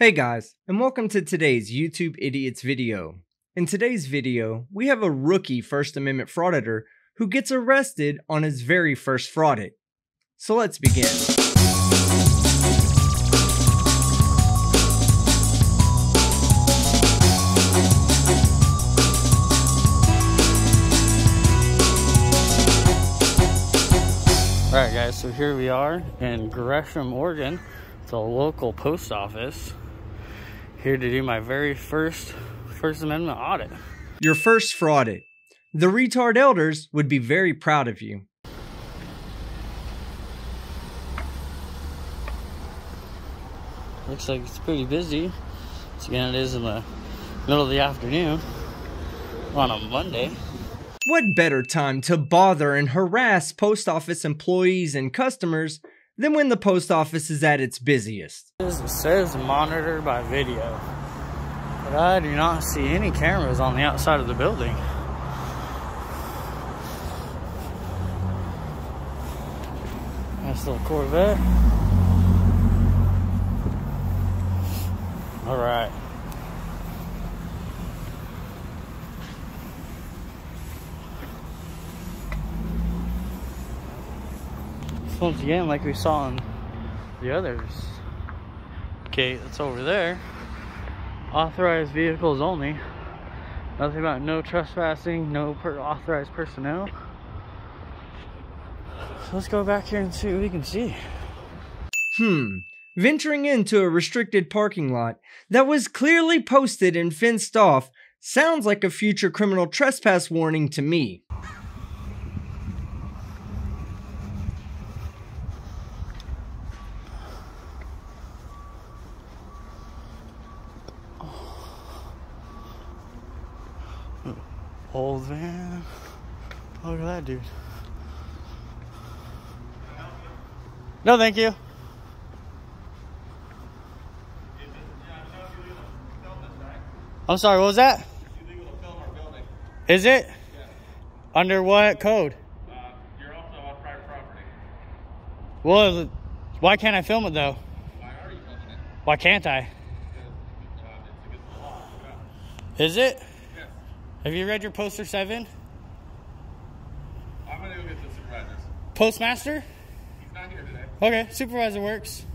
Hey guys, and welcome to today's YouTube Idiots video. In today's video, we have a rookie First Amendment frauditor who gets arrested on his very first fraudit. So let's begin. Alright guys, so here we are in Gresham, Oregon. It's a local post office. Here to do my very first First Amendment audit. Your first fraudit. The retard elders would be very proud of you. Looks like it's pretty busy. Once again, it is in the middle of the afternoon on a Monday. What better time to bother and harass post office employees and customers than when the post office is at its busiest? It says monitor by video, but I do not see any cameras on the outside of the building. Nice little Corvette. All right. Once again, like we saw in the others. Okay, that's over there. Authorized vehicles only. Nothing about no trespassing, no authorized personnel. So let's go back here and see what we can see. Venturing into a restricted parking lot that was clearly posted and fenced off sounds like a future criminal trespass warning to me. Old van. Look at that dude. No, thank you. I'm sorry, what was that? It's illegal to film our building. Is it? Yeah. Under what code? You're also on private property. Well, why can't I film it though? Why are you filming it? Why can't I? Because it's against the law. Yeah. Is it? Have you read your Poster 7? I'm gonna go get the supervisors. Postmaster? He's not here today. Okay, supervisor works.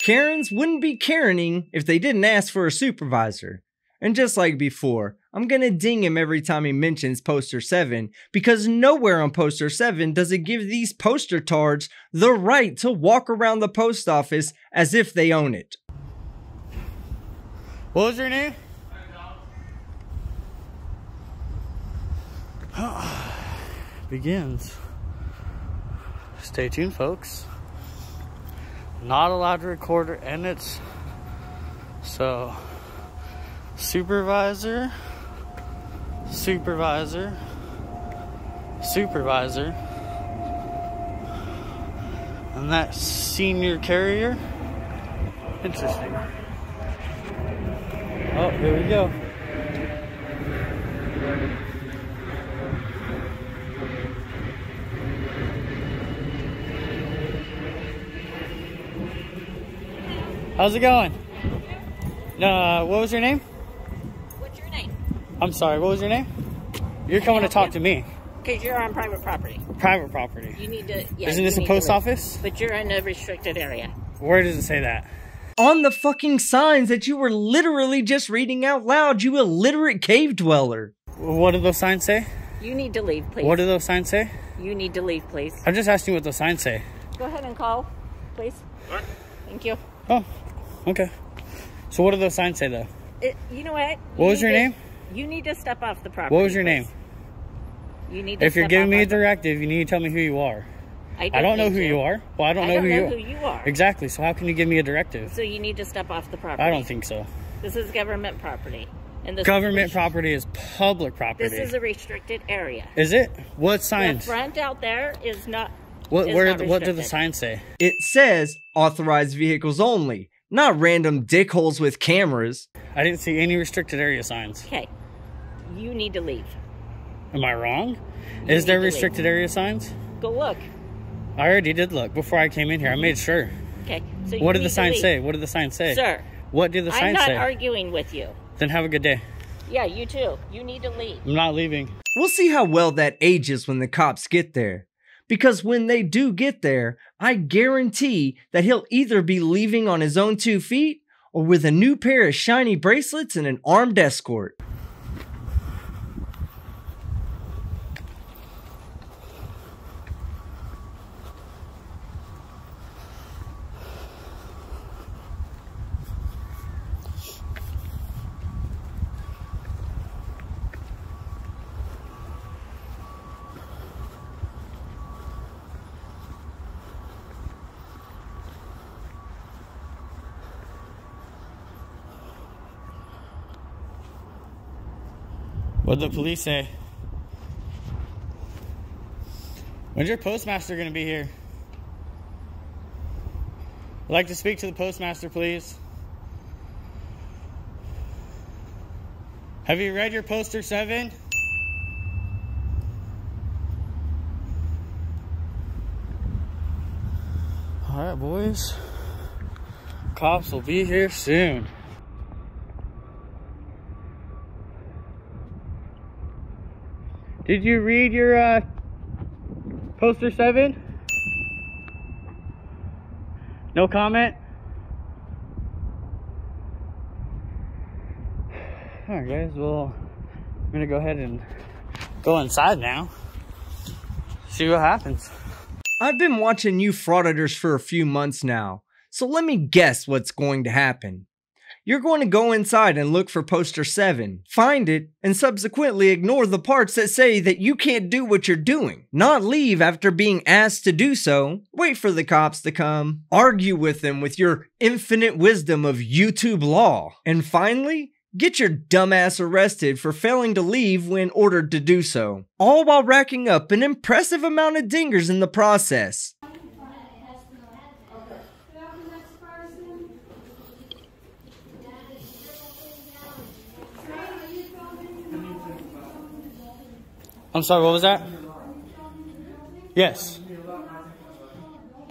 Karens wouldn't be Karening if they didn't ask for a supervisor. And just like before, I'm gonna ding him every time he mentions Poster 7, because nowhere on Poster 7 does it give these poster tards the right to walk around the post office as if they own it. What was your name? Begins. Stay tuned, folks. Not allowed to record or edit. So, supervisor, and that senior carrier. Interesting. Oh, here we go. How's it going? What was your name? What's your name? I'm sorry, what was your name? You're coming to talk to me. Because you're on private property. Private property. You need to... Yeah, isn't this a post office? But you're in a restricted area. Where does it say that? On the fucking signs that you were literally just reading out loud, you illiterate cave dweller. What do those signs say? You need to leave, please. What do those signs say? You need to leave, please. I'm just asking what those signs say. Go ahead and call, please. All right. Thank you. Oh. Okay. So what do those signs say, though? You know what? What was your name? You need to step off the property. What was your name? You need to step off the property. If you're giving me a directive, you need to tell me who you are. I don't know who you are. Well, I don't know who you are. Exactly. So how can you give me a directive? So you need to step off the property. I don't think so. This is government property. And this government property is public property. This is a restricted area. Is it? What signs? The front out there is not What do the signs say? It says authorized vehicles only. Not random dickholes with cameras. I didn't see any restricted area signs. Okay. You need to leave. Am I wrong? Is there restricted area signs? Go look. I already did look before I came in here. I made sure. Okay. So what did the sign say? What did the sign say? Sir, What did the sign say? I'm not arguing with you. Then have a good day. Yeah, you too. You need to leave. I'm not leaving. We'll see how well that ages when the cops get there. Because when they do get there, I guarantee that he'll either be leaving on his own 2 feet or with a new pair of shiny bracelets and an armed escort. What'd the police say? When's your postmaster gonna be here? I'd like to speak to the postmaster, please. Have you read your Poster 7? All right, boys. Cops will be here soon. Did you read your Poster 7? No comment? Alright guys, well, I'm gonna go ahead and go inside now. See what happens. I've been watching you frauditors for a few months now, so let me guess what's going to happen. You're going to go inside and look for Poster 7, find it, and subsequently ignore the parts that say that you can't do what you're doing, not leave after being asked to do so, wait for the cops to come, argue with them with your infinite wisdom of YouTube law, and finally, get your dumbass arrested for failing to leave when ordered to do so, all while racking up an impressive amount of dingers in the process. I'm sorry, what was that? Yes.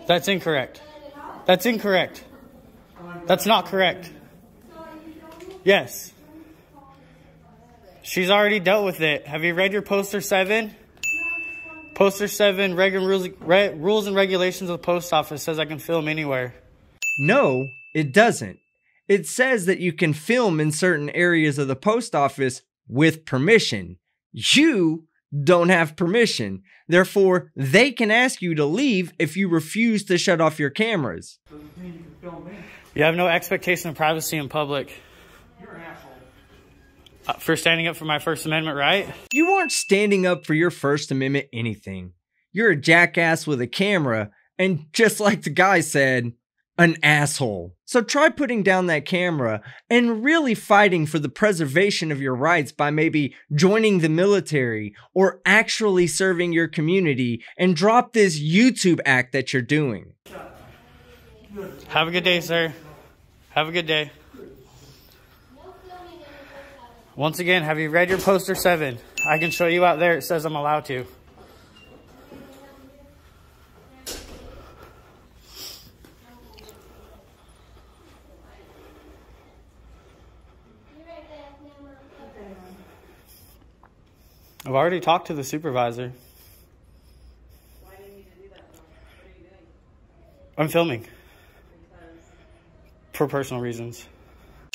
That's incorrect. That's incorrect. That's not correct. Yes. She's already dealt with it. Have you read your Poster 7? Poster 7, rules and regulations of the post office says I can film anywhere. No, it doesn't. It says that you can film in certain areas of the post office with permission. You don't have permission. Therefore, they can ask you to leave if you refuse to shut off your cameras. You have no expectation of privacy in public. You're an asshole. For standing up for my First Amendment, right? You aren't standing up for your First Amendment anything. You're a jackass with a camera, and just like the guy said, an asshole. So try putting down that camera and really fighting for the preservation of your rights by maybe joining the military or actually serving your community, and drop this YouTube act that you're doing. Have a good day, sir. Have a good day. Once again, have you read your Poster 7? I can show you out there. It says I'm allowed to. I've already talked to the supervisor. Why do you need to do that? What are you doing? I'm filming. For personal reasons.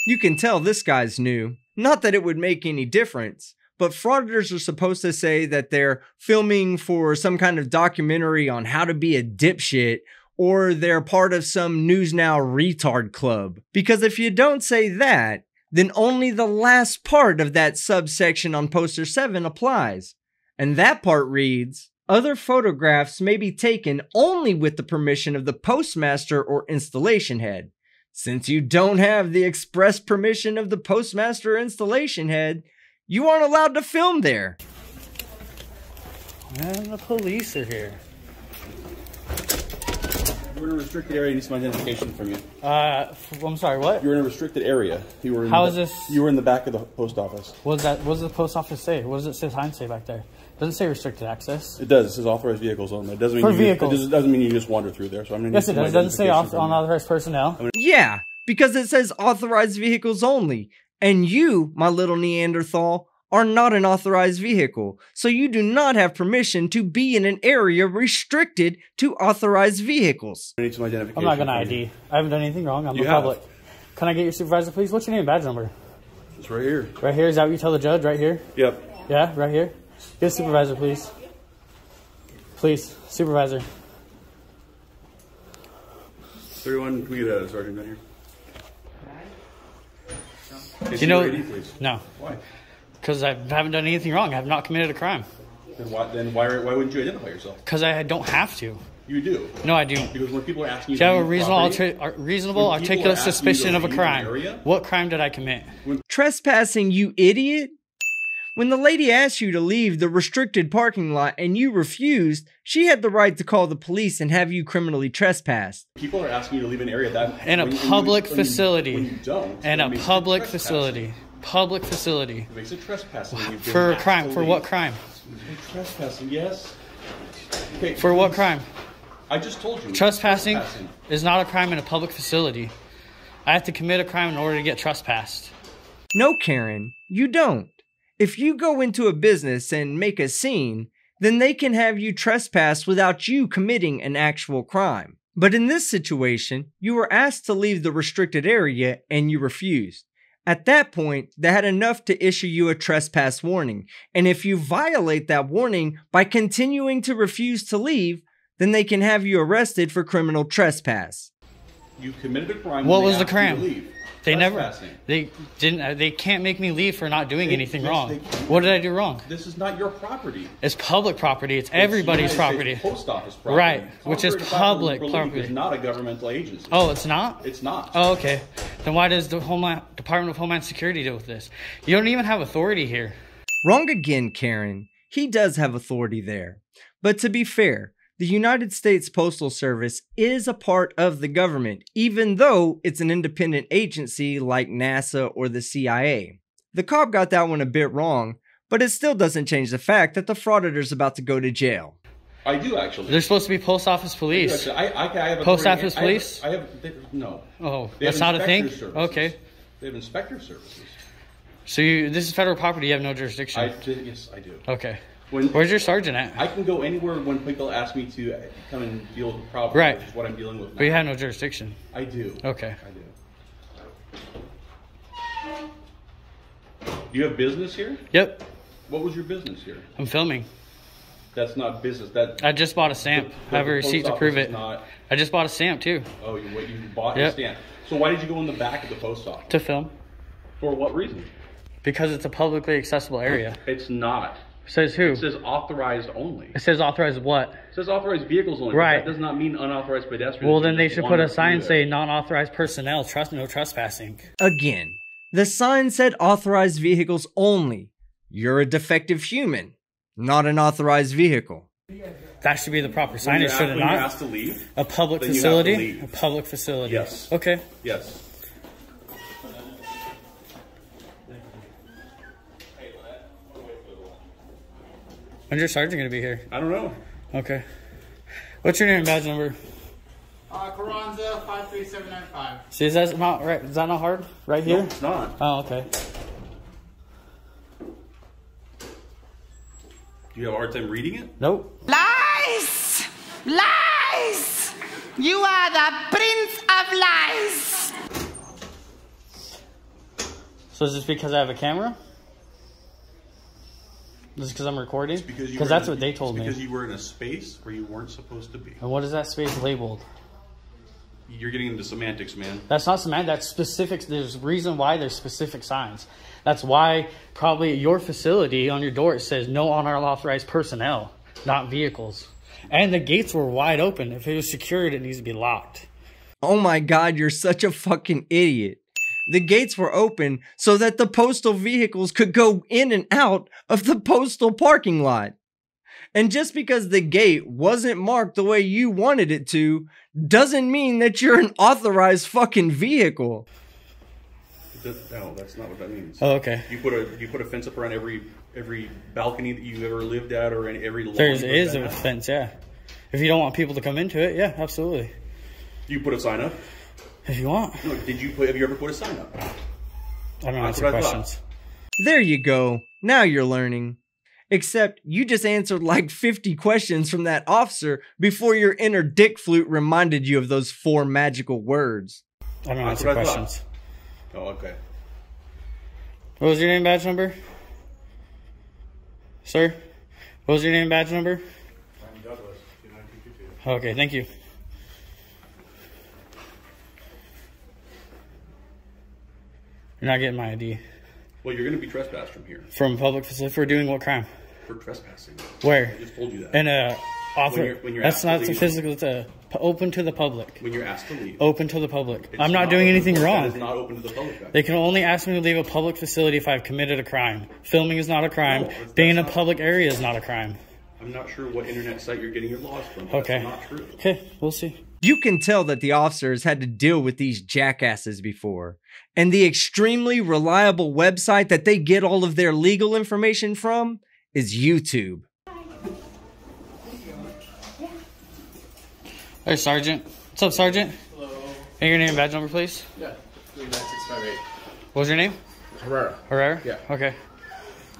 You can tell this guy's new. Not that it would make any difference, but frauditors are supposed to say that they're filming for some kind of documentary on how to be a dipshit, or they're part of some News Now retard club. Because if you don't say that, then only the last part of that subsection on Poster 7 applies. And that part reads, other photographs may be taken only with the permission of the postmaster or installation head. Since you don't have the express permission of the postmaster or installation head, you aren't allowed to film there. And the police are here. You're in a restricted area. You need some identification from you. I'm sorry, what? You're in a restricted area. You were in You were in the back of the post office. What does that? What does the post office say? What does it say? Time say back there? It doesn't say restricted access. It does. It says authorized vehicles only. It doesn't mean you just wander through there. So I'm gonna. Yes, it does. It doesn't say on authorized personnel. Yeah, because it says authorized vehicles only. And you, my little Neanderthal, are not an authorized vehicle. So you do not have permission to be in an area restricted to authorized vehicles. I need some identification. I'm not going to ID. I haven't done anything wrong. I'm a public. Can I get your supervisor, please? What's your name and badge number? It's right here. Right here? Is that what you tell the judge? Right here? Yep. Yeah, right here? Get a supervisor, please. Please, supervisor. 31, can we get a sergeant down here? Do you know? AD, please. No. Why? Because I haven't done anything wrong. I have not committed a crime. Then why wouldn't you identify yourself? Because I don't have to. You do. No, I don't. Because when people are asking you, do you have a reasonable articulate suspicion of a crime? What crime did I commit? Trespassing, you idiot. When the lady asked you to leave the restricted parking lot and you refused, she had the right to call the police and have you criminally trespassed. People are asking you to leave an area that... In a public facility. In a public facility. Public facility. It makes it trespassing. For a crime. For what crime? Trespassing, yes. Okay, for what crime? I just told you. Trespassing is not a crime in a public facility. I have to commit a crime in order to get trespassed. No, Karen, you don't. If you go into a business and make a scene, then they can have you trespass without you committing an actual crime. But in this situation, you were asked to leave the restricted area and you refused. At that point, they had enough to issue you a trespass warning. And if you violate that warning by continuing to refuse to leave, then they can have you arrested for criminal trespass. You committed a crime. What was the crime? They can't make me leave for not doing anything wrong. What did I do wrong? This is not your property. It's public property. It's everybody's property. It's post office property. Right, which is public property. It's not a governmental agency. Oh, it's not? It's not. Oh, okay. Then why does the Department of Homeland Security deal with this? You don't even have authority here. Wrong again, Karen. He does have authority there. But to be fair, the United States Postal Service is a part of the government, even though it's an independent agency like NASA or the CIA. The cop got that one a bit wrong, but it still doesn't change the fact that the frauditor's about to go to jail. I do, actually. They're supposed to be post office police. I have post office police? No. Oh, that's not a thing? Services. Okay. They have inspector services. So this is federal property, you have no jurisdiction? Yes, I do. Okay. Where's your sergeant at? I can go anywhere when people ask me to come and deal with the problem, right, which is what I'm dealing with now. But you have no jurisdiction. I do. Okay. I do. You have business here? Yep. What was your business here? I'm filming. That's not business. I just bought a stamp. I have a receipt to prove it. I just bought a stamp, too. Oh, you bought a stamp. So why did you go in the back of the post office? To film. For what reason? Because it's a publicly accessible area. It's not. Says who? It says authorized only. It says authorized what? It says authorized vehicles only. Right. That does not mean unauthorized pedestrians. Well, then they should put a sign saying non-authorized personnel, no trespassing. Again, the sign said authorized vehicles only. You're a defective human, not an authorized vehicle. That should be the proper sign. It should not. When you're asked to leave, a public facility. A public facility. Yes. Okay. Yes. When's your sergeant going to be here? I don't know. Okay. What's your name and badge number? Carranza 53795. See, is that not right? Is that not hard? Right here? No, it's not. Oh, okay. Do you have a hard time reading it? Nope. Lies! Lies! You are the prince of lies! So is this because I have a camera? Just because I'm recording? Because that's what they told me. Because you were in a space where you weren't supposed to be. And what is that space labeled? You're getting into semantics, man. That's not semantics. That's specifics. There's a reason why there's specific signs. That's why probably at your facility on your door it says no unauthorized personnel, not vehicles. And the gates were wide open. If it was secured, it needs to be locked. Oh my God, you're such a fucking idiot. The gates were open so that the postal vehicles could go in and out of the postal parking lot. And just because the gate wasn't marked the way you wanted it to, doesn't mean that you're an authorized fucking vehicle. No, that's not what that means. Oh, okay. You put a fence up around every balcony that you've ever lived at or in every lawn. There is a fence, yeah. If you don't want people to come into it, yeah, absolutely. You put a sign up? If you want. No, did you put, have you ever put a sign up? I don't answer questions. There you go. Now you're learning. Except you just answered like 50 questions from that officer before your inner dick flute reminded you of those 4 magical words. I don't answer questions. Oh, okay. What was your name, badge number? Sir? What was your name, badge number? Ryan Douglas, 29222. Okay, thank you. You're not getting my ID. Well, you're going to be trespassed from here. From public facility for doing what crime? For trespassing. Where? I just told you that. And when you're that's not the physical. It's open to the public. When you're asked to leave. Open to the public. It's I'm not doing anything wrong. It's not open to the public. They can only ask me to leave a public facility if I've committed a crime. Filming is not a crime. No, being in a public area is not a crime. I'm not sure what internet site you're getting your laws from. Okay. That's not true. Okay, we'll see. You can tell that the officers had to deal with these jackasses before, and the extremely reliable website that they get all of their legal information from is YouTube. Hey, Sergeant. What's up, Sergeant? Hello. Hey, your name and badge number, please? Yeah. 39658. What was your name? Herrera. Herrera? Yeah. Okay.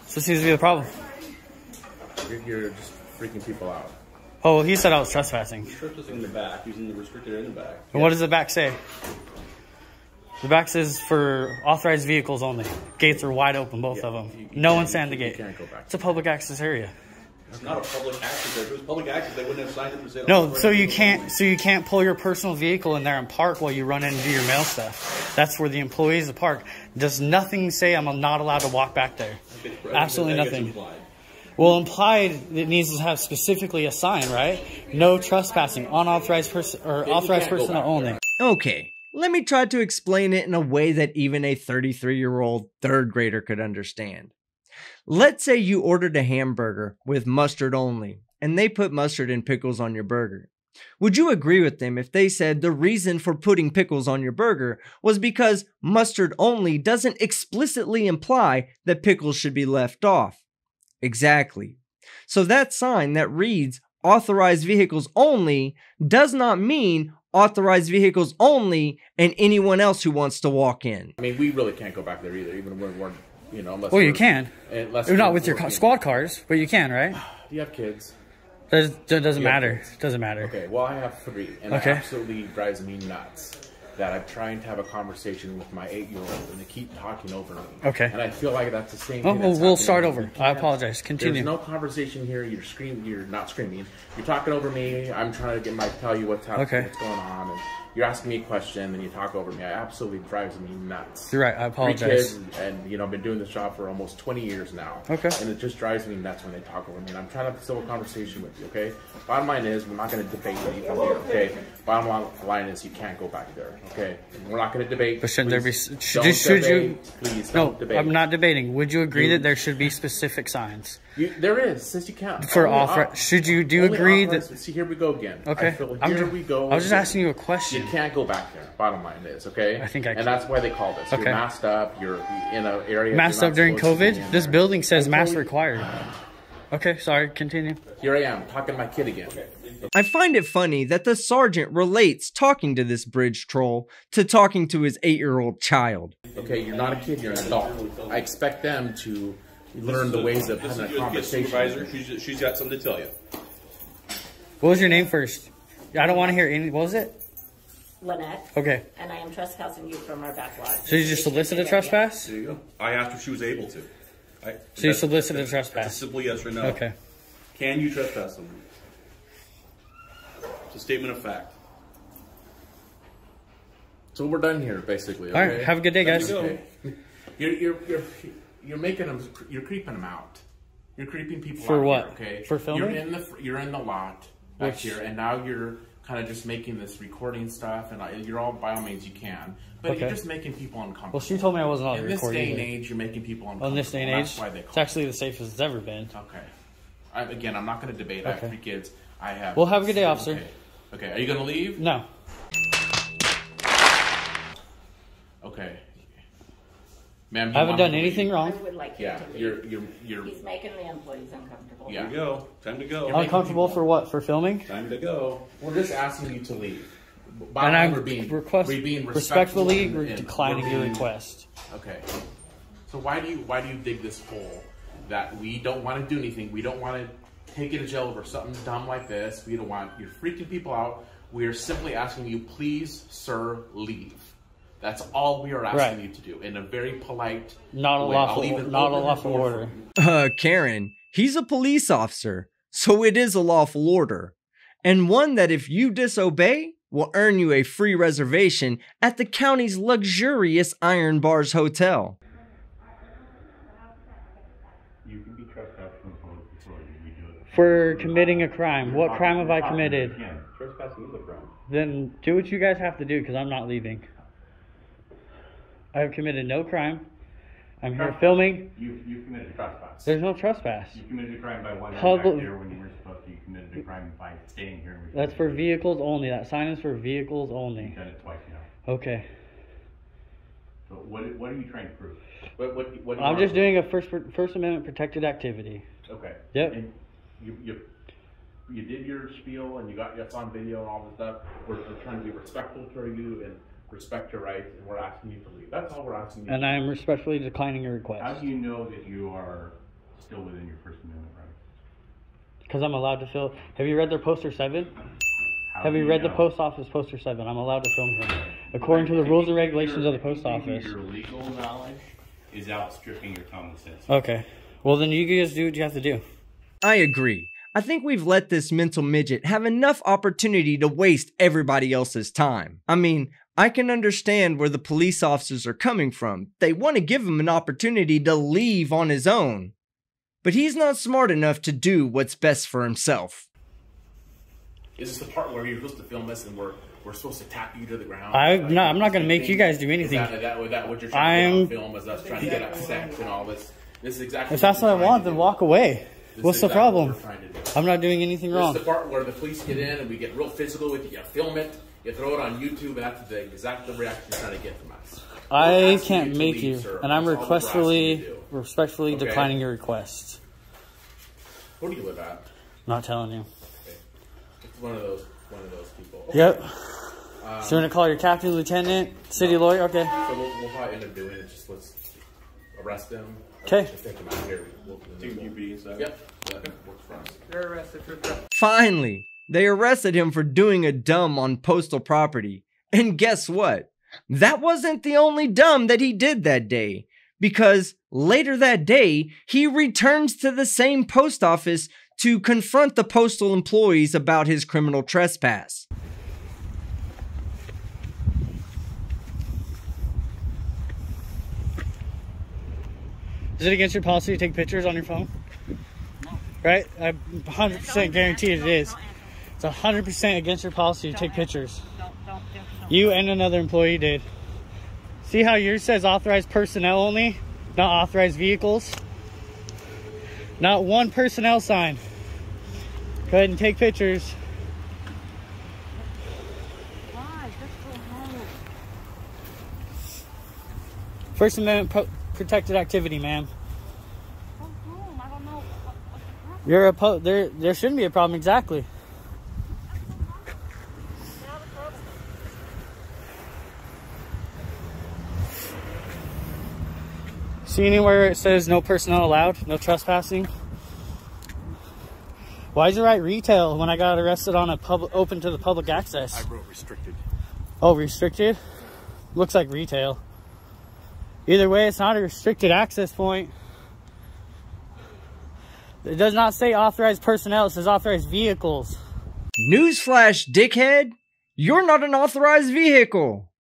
So this seems to be the problem. You're just freaking people out. Oh, he said I was trespassing. The script is in the back. He's in the restricted in the back. And what does the back say? The back says for authorized vehicles only. Gates are wide open, both of them. No one stand the gate. Can't go back. It's a public access area. It's not a public access area. If it was public access, they wouldn't have signed up and said. No, so you can't. Only. So you can't pull your personal vehicle in there and park while you run in and do your mail stuff. That's where the employees park. Does nothing say I'm not allowed to walk back there? Absolutely nothing. Well, implied it needs to have specifically a sign, right? No trespassing, unauthorized person or authorized personnel only. Okay, let me try to explain it in a way that even a 33-year-old third grader could understand. Let's say you ordered a hamburger with mustard only, and they put mustard and pickles on your burger. Would you agree with them if they said the reason for putting pickles on your burger was because mustard only doesn't explicitly imply that pickles should be left off? Exactly. So that sign that reads authorized vehicles only does not mean authorized vehicles only and anyone else who wants to walk in. I mean, we really can't go back there either, even when we're, you know, unless. Well, you can. Unless not with your squad cars, but you can, right? Do you have kids? That doesn't matter. It doesn't matter. Okay, well, I have 3, and it absolutely drives me nuts that I'm trying to have a conversation with my 8-year-old and they keep talking over me. Okay. And I feel like that's the same thing. Well, we'll start over. I apologize. Continue. There's no conversation here. You're screaming. You're not screaming. You're talking over me. I'm trying to get my tell you what's happening, what's going on. And you're asking me a question and you talk over me. It absolutely drives me nuts. You're right. I apologize. 3 kids and you know, I've been doing this job for almost 20 years now. Okay. And it just drives me nuts when they talk over me. And I'm trying to still have a conversation with you, okay? Bottom line is, we're not going to debate anything here, okay? Bottom line is, you can't go back there. Okay, we're not going to debate. But shouldn't please, there be? Please don't debate. I'm not debating. Would you agree that there should be specific signs? There is, since you can't. For offer, should you do agree that? See, here we go again. Okay, here we go. I was just asking you a question. You can't go back there. Bottom line is, okay. I think I can. And that's why they call this. Okay. You're masked up. You're in an area. Masked up during COVID. This building says mask required. Okay, sorry, continue. Here I am, talking to my kid again. I find it funny that the sergeant relates talking to this bridge troll to talking to his 8-year-old child. Okay, you're not a kid, you're an adult. I expect them to learn the ways of having a conversation. She's got something to tell you. What was your name first? I don't want to hear any, what was it? Lynette. Okay. And I am trespassing you from our back lot. So you just solicited a trespass? There you go. I asked if she was able to. So you solicited a trespass? It's a simple yes or no. Okay. Can you trespass someone? It's a statement of fact. So we're done here, basically. Okay? All right. Have a good day, guys. Okay. You're making them. You're creeping them out. You're creeping people out. For what? Here, okay. For filming. You're in the lot back here, and now you're kind of just making this recording stuff, and you're all by all means you can, but you're just making people uncomfortable. Well, she told me I wasn't allowed to record. In this day and age, you're making people uncomfortable. In this day and age, that's why they call it's actually the safest it's ever been. Okay. Again, I'm not going to debate. Okay. I have 3 kids. I have. Well, have a good day, officer. Okay. Are you going to leave? No. Okay. Ma'am, I haven't done anything wrong. I would like you to leave. He's making the employees uncomfortable. Yeah. Here you go. Time to go. Uncomfortable for what? For filming? Time to go. We're just asking you to leave. We're being respectfully declining your request. Okay. So why do you dig this hole that we don't want to do anything? We don't want to take you to jail over something dumb like this. We don't want you freaking people out. We are simply asking you, please, sir, leave. That's all we are asking you to do in a very polite, not a lawful order. Karen, he's a police officer, so it is a lawful order, and one that if you disobey will earn you a free reservation at the county's luxurious Iron Bars Hotel. You can be trespassed from public authority. For committing a crime. What crime have I committed? Yeah, trespassing is a crime. Then do what you guys have to do, because I'm not leaving. I have committed no crime. I'm here filming. You committed a trespass. There's no trespass. You committed a crime by wandering back here when you were supposed to. You committed a crime by staying here. That's for vehicles only. That sign is for vehicles only. You've done it twice now. Okay. So what are you trying to prove? What I'm just doing a First Amendment protected activity. Okay. Yep. And you did your spiel and you got us on video and all this stuff. We're trying to be respectful to you and respect your rights, and we're asking you to leave. That's all we're asking you. And I am respectfully declining your request. How do you know that you are still within your First Amendment rights? Because I'm allowed to film. Have you read their Poster 7? Have you read the Post Office Poster 7? I'm allowed to film here. According to the rules and regulations of the Post Office. Your legal knowledge is outstripping your common sense. Okay. Well, then you guys do what you have to do. I agree. I think we've let this mental midget have enough opportunity to waste everybody else's time. I mean, I can understand where the police officers are coming from. They want to give him an opportunity to leave on his own. But he's not smart enough to do what's best for himself. Is this the part where you're supposed to film this and we're supposed to tap you to the ground? I'm not going to make you guys do anything. Is that what you're trying to film is us trying to get upset and all this? This is exactly if that's what I want, then walk away. What's the problem? I'm not doing anything wrong. This is the part where the police get in and we get real physical with you. You film it. You throw it on YouTube, and that's the exact reaction you're trying to get from us. I can't make you, and I'm respectfully declining your request. Where do you live at? Not telling you. Okay. It's one of those people. Okay. Yep. So you're gonna call your captain, lieutenant, city lawyer. Okay. So we'll probably end up doing it. Just let's arrest them. Okay. Take them out here. Yep. Works for us. You're arrested for theft. Finally. They arrested him for doing a dumb on postal property. And guess what? That wasn't the only dumb that he did that day. Because later that day, he returns to the same post office to confront the postal employees about his criminal trespass. Is it against your policy to take pictures on your phone? No. Right? I 100% guarantee it is. It's 100% against your policy to take pictures. Don't. You and another employee did. See how yours says authorized personnel only, not authorized vehicles? Not one personnel sign. Go ahead and take pictures. Why? That's so hard. First Amendment protected activity, ma'am. I don't know. What's the problem? There shouldn't be a problem, exactly. See anywhere it says no personnel allowed, no trespassing? Why is it right retail when I got arrested on a open to the public access? I wrote restricted. Oh, restricted? Looks like retail. Either way, it's not a restricted access point. It does not say authorized personnel, it says authorized vehicles. Newsflash, dickhead! You're not an authorized vehicle!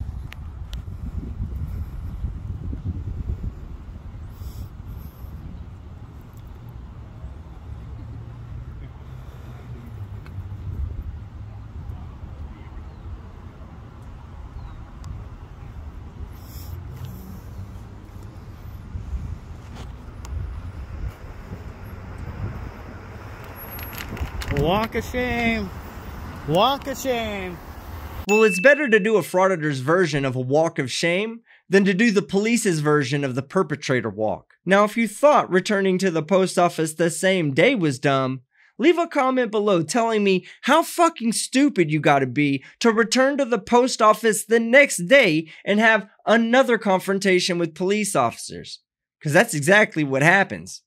Walk of shame. Walk of shame. Well, it's better to do a frauditor's version of a walk of shame than to do the police's version of the perpetrator walk. Now, if you thought returning to the post office the same day was dumb, Leave a comment below telling me how fucking stupid you gotta be to return to the post office the next day and have another confrontation with police officers. Because that's exactly what happens.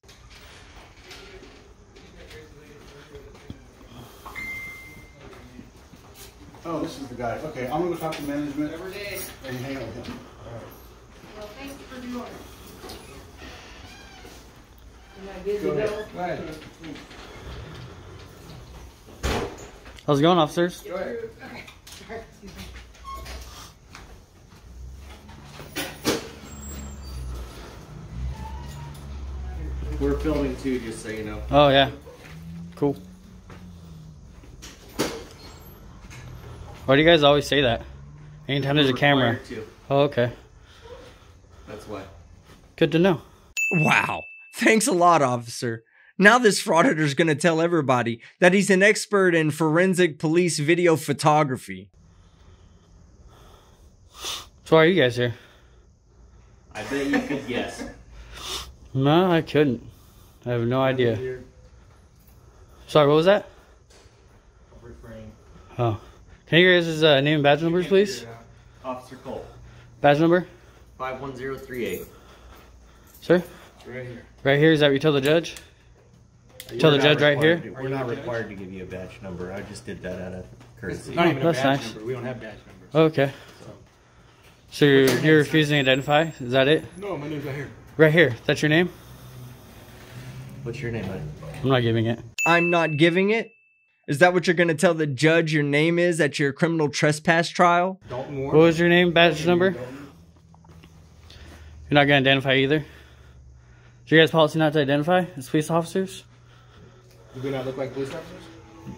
Oh, this is the guy. Okay, I'm gonna go talk to management every day and hang out with him. All right. Well, thanks for the order. Go ahead. How's it going, officers? Go ahead. Okay. Sorry, excuse me. We're filming too, just so you know. Oh, yeah. Cool. Why do you guys always say that? Anytime there's a camera. Oh, okay. That's why. Good to know. Wow. Thanks a lot, officer. Now this frauditor's gonna tell everybody that he's an expert in forensic police video photography. So why are you guys here? I bet you could guess. No, I couldn't. I have no idea. Sorry, what was that? Refrain. Oh. Can you guys' name and badge numbers, please? Officer Cole. Badge number? 51038. Sir? Right here. Right here? Is that what you told the judge? Tell the judge right here? We're not required to give you a badge number. I just did that out of courtesy. Not even a badge number. We don't have badge numbers. Oh, okay. So you're refusing to identify? Is that it? No, my name's right here. Right here. That's your name? What's your name, buddy? I'm not giving it. I'm not giving it? Is that what you're going to tell the judge your name is at your criminal trespass trial? Don't warn. What was your name, badge number? You're not going to identify either? Is your guys' policy not to identify as police officers? Do we not look like police officers?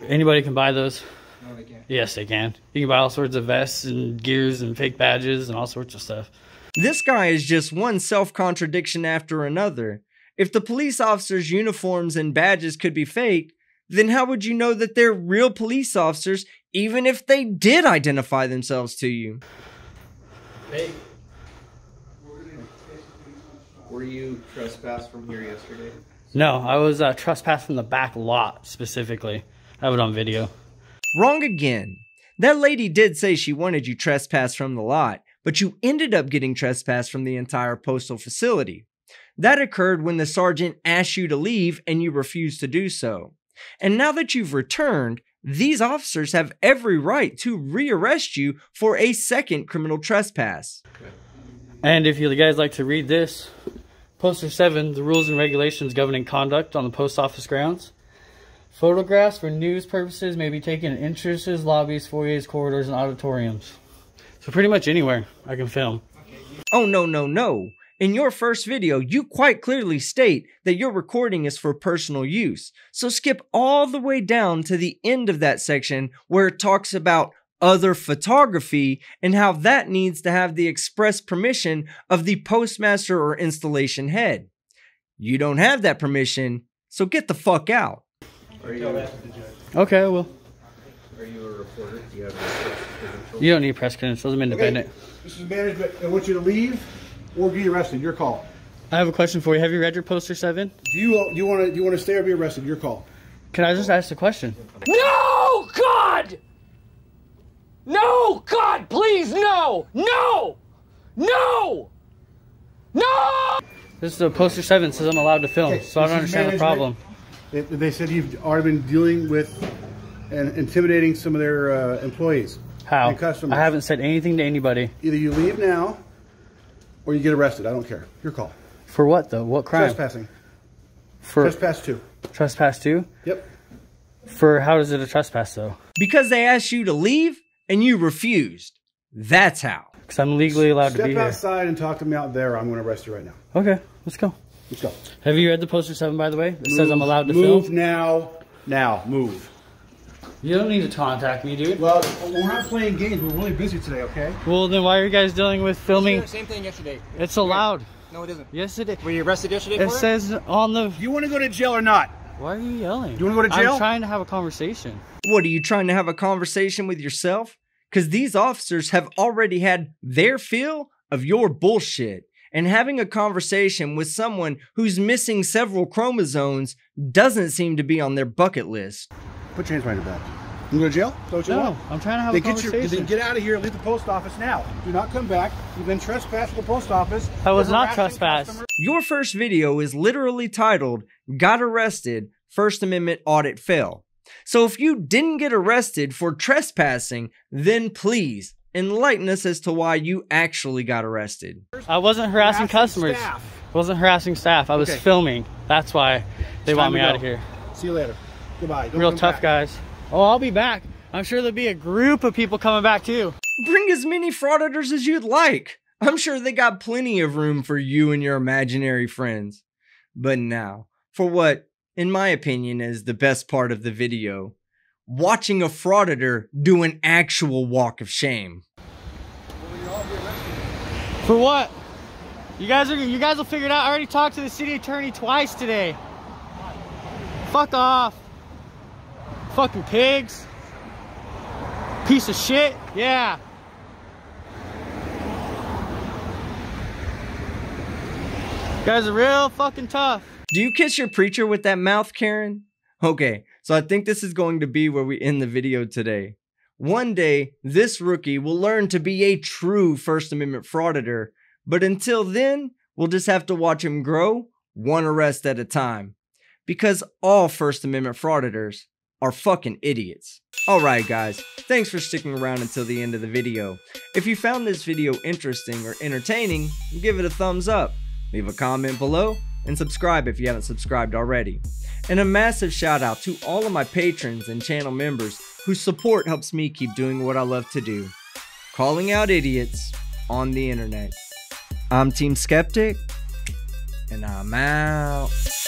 Anybody can buy those. No, they can't. Yes, they can. You can buy all sorts of vests and gears and fake badges and all sorts of stuff. This guy is just one self-contradiction after another. If the police officers' uniforms and badges could be faked, then how would you know that they're real police officers even if they did identify themselves to you? Hey. Were you trespassed from here yesterday? No, I was trespassed from the back lot, specifically. I have it on video. Wrong again. That lady did say she wanted you trespassed from the lot, but you ended up getting trespassed from the entire postal facility. That occurred when the sergeant asked you to leave and you refused to do so. And now that you've returned, these officers have every right to rearrest you for a second criminal trespass. And if you guys like to read this, Poster 7, the rules and regulations governing conduct on the post office grounds. Photographs for news purposes may be taken in entrances, lobbies, foyers, corridors, and auditoriums. So pretty much anywhere I can film. Oh, no, no, no. In your first video, you quite clearly state that your recording is for personal use. So skip all the way down to the end of that section where it talks about other photography and how that needs to have the express permission of the postmaster or installation head. You don't have that permission, so get the fuck out. Are you okay, I will. Are you a reporter? Do you have press credentials? You don't need press credentials. I'm independent. Okay. This is management. I want you to leave or be arrested. Your call. I have a question for you. Have you read your Poster 7? Do you want to stay or be arrested? Your call. Can I just ask a question? No, God! No! God, please, no! No! No! No! This is a Poster 7 says I'm allowed to film, okay, so I don't understand the problem. They said you've already been dealing with and intimidating some of their employees. How? And customers. I haven't said anything to anybody. Either you leave now, or you get arrested. I don't care. Your call. For what, though? What crime? Trespassing. For Trespass 2. Trespass 2? Yep. For how is it a trespass, though? Because they asked you to leave? And you refused. That's how. Because I'm legally allowed to be here. Step outside and talk to me out there. I'm going to arrest you right now. Okay, let's go. Let's go. Have you read the Poster 7, by the way? It says I'm allowed to film. Move now. Now, move. You don't need to contact me, dude. Well, we're not playing games. We're really busy today, okay? Well, then why are you guys dealing with filming? Same thing yesterday. It's allowed. No, it isn't. Yes, it is. Were you arrested yesterday for it? It says on the... You want to go to jail or not? Why are you yelling? You want to go to jail? I'm trying to have a conversation. What, are you trying to have a conversation with yourself? Because these officers have already had their fill of your bullshit. and having a conversation with someone who's missing several chromosomes doesn't seem to be on their bucket list. Put your hands behind your back. You go to jail? No, I'm trying to have a conversation. Then get out of here and leave the post office now. Do not come back. You've been trespassed to the post office. I was not trespassed. Your first video is literally titled, "Got Arrested, First Amendment Audit Fail." So if you didn't get arrested for trespassing, then please enlighten us as to why you actually got arrested. I wasn't harassing customers. I wasn't harassing staff. I was filming. That's why they want me out of here. See you later. Goodbye. Real tough guys. Oh, I'll be back. I'm sure there'll be a group of people coming back too. Bring as many frauditors as you'd like. I'm sure they got plenty of room for you and your imaginary friends. But now, for what, in my opinion, is the best part of the video. Watching a frauditor do an actual walk of shame. For what? You guys will figure it out. I already talked to the city attorney twice today. Fuck off. Fucking pigs. Piece of shit. Yeah. You guys are real fucking tough. Do you kiss your preacher with that mouth, Karen? Okay, so I think this is going to be where we end the video today. One day, this rookie will learn to be a true First Amendment frauditor, but until then, we'll just have to watch him grow one arrest at a time. Because all First Amendment frauditors are fucking idiots. Alright guys, thanks for sticking around until the end of the video. If you found this video interesting or entertaining, give it a thumbs up, leave a comment below, and subscribe if you haven't subscribed already. And a massive shout out to all of my patrons and channel members whose support helps me keep doing what I love to do, calling out idiots on the internet. I'm Team Skeptic, and I'm out.